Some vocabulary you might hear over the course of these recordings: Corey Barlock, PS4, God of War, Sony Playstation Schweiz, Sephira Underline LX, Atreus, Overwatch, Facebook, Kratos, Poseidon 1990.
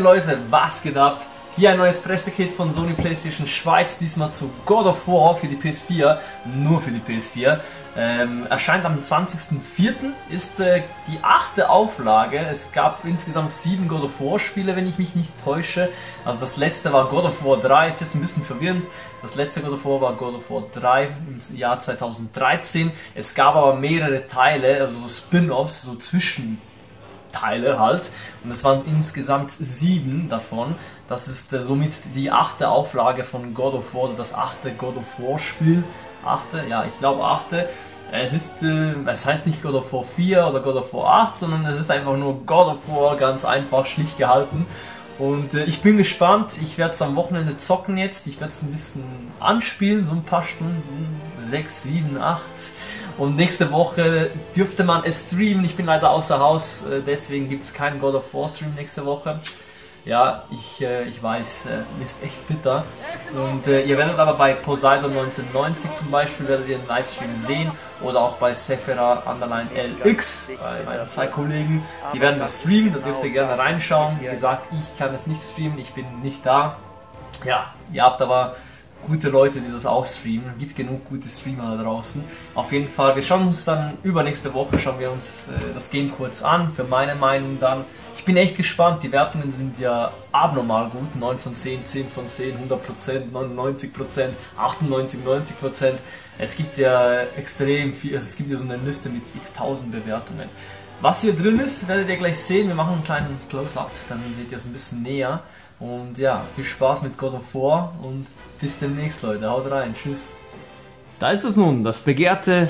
Moin Leute, was geht ab? Hier ein neues Pressekit von Sony Playstation Schweiz, diesmal zu God of War für die PS4, nur für die PS4. Erscheint am 20.04., ist die 8. Auflage. Es gab insgesamt 7 God of War Spiele, wenn ich mich nicht täusche. Also das letzte war God of War 3, ist jetzt ein bisschen verwirrend. Das letzte God of War war God of War 3 im Jahr 2013. Es gab aber mehrere Teile, also so Spin-Offs, so zwischen Teile halt, und es waren insgesamt 7 davon. Das ist somit die 8. Auflage von God of War, das 8. God of War Spiel. 8. Ja, ich glaube 8. Es ist, es heißt nicht God of War 4 oder God of War 8, sondern es ist einfach nur God of War, ganz einfach, schlicht gehalten. Und ich bin gespannt, ich werde es am Wochenende zocken jetzt, ich werde es ein bisschen anspielen, so ein paar Stunden, 6, 7, 8. Und nächste Woche dürfte man es streamen, ich bin leider außer Haus, deswegen gibt es keinen God of War Stream nächste Woche. Ja, ich weiß, ist echt bitter. Und ihr werdet aber bei Poseidon 1990 zum Beispiel, werdet ihr einen Livestream sehen, oder auch bei Sephira Underline LX, bei meinen 2 Kollegen, die werden das streamen, da dürft ihr gerne reinschauen. Wie gesagt, ich kann es nicht streamen, ich bin nicht da. Ja, ihr habt aber gute Leute, die das auch streamen. Gibt genug gute Streamer da draußen. Auf jeden Fall, wir schauen uns dann übernächste Woche, schauen wir uns das Game kurz an, für meine Meinung dann. Ich bin echt gespannt, die Wertungen sind ja abnormal gut, 9 von 10, 10 von 10, 100%, 99%, 98, 90%. Es gibt ja extrem viel, also es gibt ja so eine Liste mit x-tausend Bewertungen. Was hier drin ist, werdet ihr gleich sehen. Wir machen einen kleinen Close-Up, dann seht ihr es ein bisschen näher. Und ja, viel Spaß mit God of War und bis demnächst, Leute. Haut rein, tschüss. Da ist es nun, das begehrte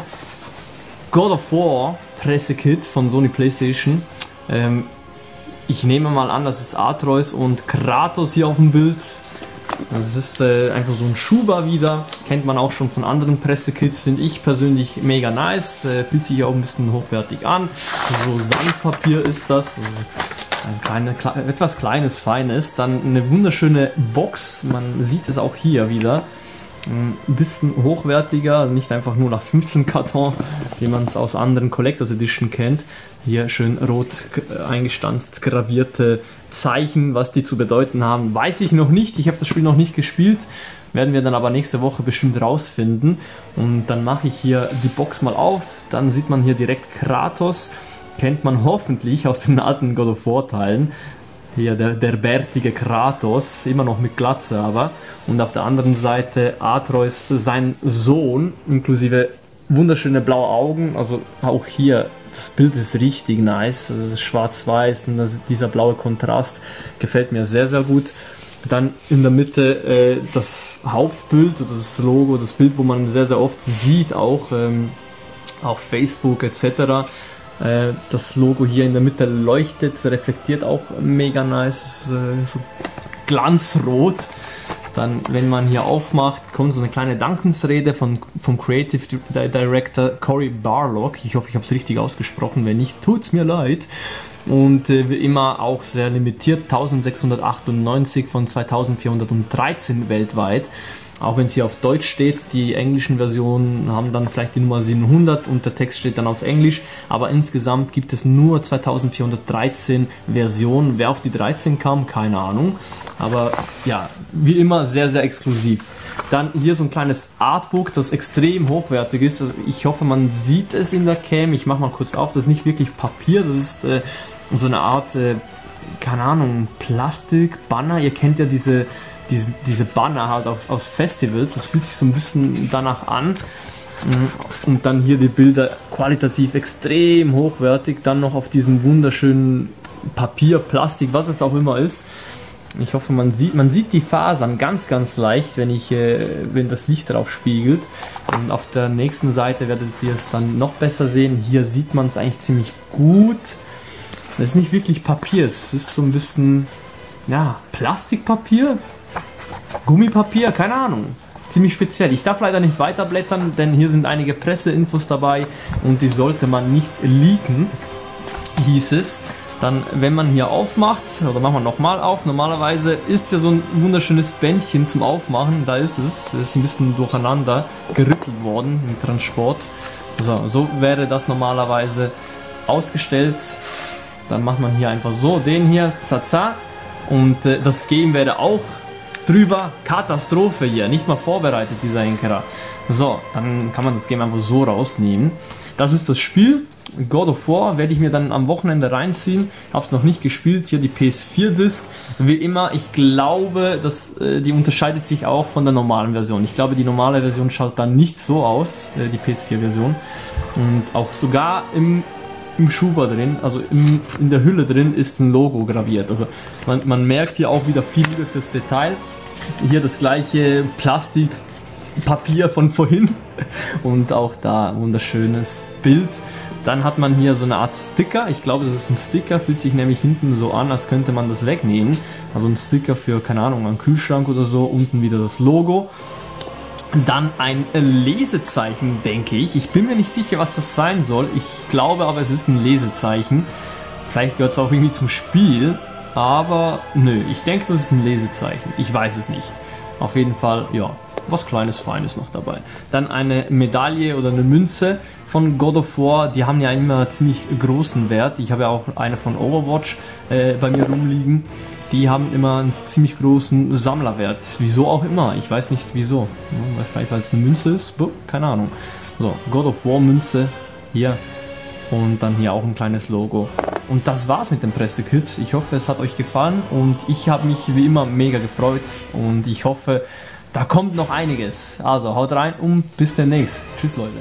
God of War Pressekit von Sony Playstation. Ich nehme mal an, das ist Atreus und Kratos hier auf dem Bild. Das ist einfach so ein Schuber wieder. Kennt man auch schon von anderen Pressekits, finde ich persönlich mega nice. Fühlt sich auch ein bisschen hochwertig an. So Sandpapier ist das. Also etwas Kleines, Feines. Dann eine wunderschöne Box. Man sieht es auch hier wieder. Ein bisschen hochwertiger. Nicht einfach nur nach 15 Karton, wie man es aus anderen Collectors Edition kennt. Hier schön rot eingestanzt gravierte Zeichen. Was die zu bedeuten haben, weiß ich noch nicht. Ich habe das Spiel noch nicht gespielt. Werden wir dann aber nächste Woche bestimmt rausfinden. Und dann mache ich hier die Box mal auf. Dann sieht man hier direkt Kratos. Kennt man hoffentlich aus den alten God of War Teilen. Hier der bärtige Kratos, immer noch mit Glatze aber. Und auf der anderen Seite Atreus, sein Sohn, inklusive wunderschöne blaue Augen. Also auch hier, das Bild ist richtig nice. Schwarz-Weiß und dieser blaue Kontrast gefällt mir sehr, sehr gut. Dann in der Mitte das Hauptbild, oder das Logo, das Bild, wo man sehr, sehr oft sieht, auch auf Facebook etc. Das Logo hier in der Mitte leuchtet, reflektiert auch mega nice, so glanzrot. Dann, wenn man hier aufmacht, kommt so eine kleine Dankensrede vom Creative Director Corey Barlock. Ich hoffe, ich habe es richtig ausgesprochen, wenn nicht, tut's mir leid. Und wie immer auch sehr limitiert, 1698 von 2413 weltweit. Auch wenn es hier auf Deutsch steht, die englischen Versionen haben dann vielleicht die Nummer 700 und der Text steht dann auf Englisch. Aber insgesamt gibt es nur 2413 Versionen. Wer auf die 13 kam, keine Ahnung. Aber ja, wie immer sehr, sehr exklusiv. Dann hier so ein kleines Artbook, das extrem hochwertig ist. Also ich hoffe, man sieht es in der Cam. Ich mache mal kurz auf, das ist nicht wirklich Papier, das ist so eine Art, keine Ahnung, Plastik-Banner. Ihr kennt ja diese Banner halt aus Festivals, das fühlt sich so ein bisschen danach an. Und dann hier die Bilder, qualitativ extrem hochwertig, dann noch auf diesem wunderschönen Papier, Plastik, was es auch immer ist. Ich hoffe, man sieht die Fasern ganz, ganz leicht, wenn das Licht drauf spiegelt. Und auf der nächsten Seite werdet ihr es dann noch besser sehen. Hier sieht man es eigentlich ziemlich gut. Das ist nicht wirklich Papier, es ist so ein bisschen, ja, Plastikpapier. Gummipapier, keine Ahnung. Ziemlich speziell. Ich darf leider nicht weiterblättern, denn hier sind einige Presseinfos dabei und die sollte man nicht leaken, hieß es. Dann, wenn man hier aufmacht, oder machen wir nochmal auf, normalerweise ist ja so ein wunderschönes Bändchen zum Aufmachen, da ist es, ist ein bisschen durcheinander gerüttelt worden im Transport. So wäre das normalerweise ausgestellt. Dann macht man hier einfach so, den hier, zaza. Und das Game wäre auch drüber. Katastrophe hier, nicht mal vorbereitet, dieser Enkerer. So, dann kann man das Game einfach so rausnehmen. Das ist das Spiel. God of War werde ich mir dann am Wochenende reinziehen. Hab's noch nicht gespielt. Hier die PS4-Disc. Wie immer, ich glaube, dass die unterscheidet sich auch von der normalen Version. Ich glaube, die normale Version schaut dann nicht so aus, die PS4-Version. Und auch sogar im Schuber drin, also in der Hülle drin, ist ein Logo graviert. Also man merkt hier auch wieder viel Liebe fürs Detail. Hier das gleiche Plastik. Papier von vorhin und auch da wunderschönes Bild. Dann hat man hier so eine Art Sticker, ich glaube, das ist ein Sticker, fühlt sich nämlich hinten so an, als könnte man das wegnehmen. Also ein Sticker für, keine Ahnung, einen Kühlschrank oder so, unten wieder das Logo. Dann ein Lesezeichen, denke ich. Ich bin mir nicht sicher, was das sein soll. Ich glaube aber, es ist ein Lesezeichen. Vielleicht gehört es auch irgendwie zum Spiel, aber nö, ich denke, das ist ein Lesezeichen. Ich weiß es nicht. Auf jeden Fall, ja. Was Kleines, Feines noch dabei. Dann eine Medaille oder eine Münze von God of War. Die haben ja immer ziemlich großen Wert. Ich habe ja auch eine von Overwatch bei mir rumliegen. Die haben immer einen ziemlich großen Sammlerwert. Wieso auch immer. Ich weiß nicht wieso. Vielleicht weil es eine Münze ist. Keine Ahnung. So, God of War Münze. Hier. Und dann hier auch ein kleines Logo. Und das war's mit dem Pressekit. Ich hoffe, es hat euch gefallen. Und ich habe mich wie immer mega gefreut. Und ich hoffe, da kommt noch einiges. Also haut rein und bis demnächst. Tschüss, Leute.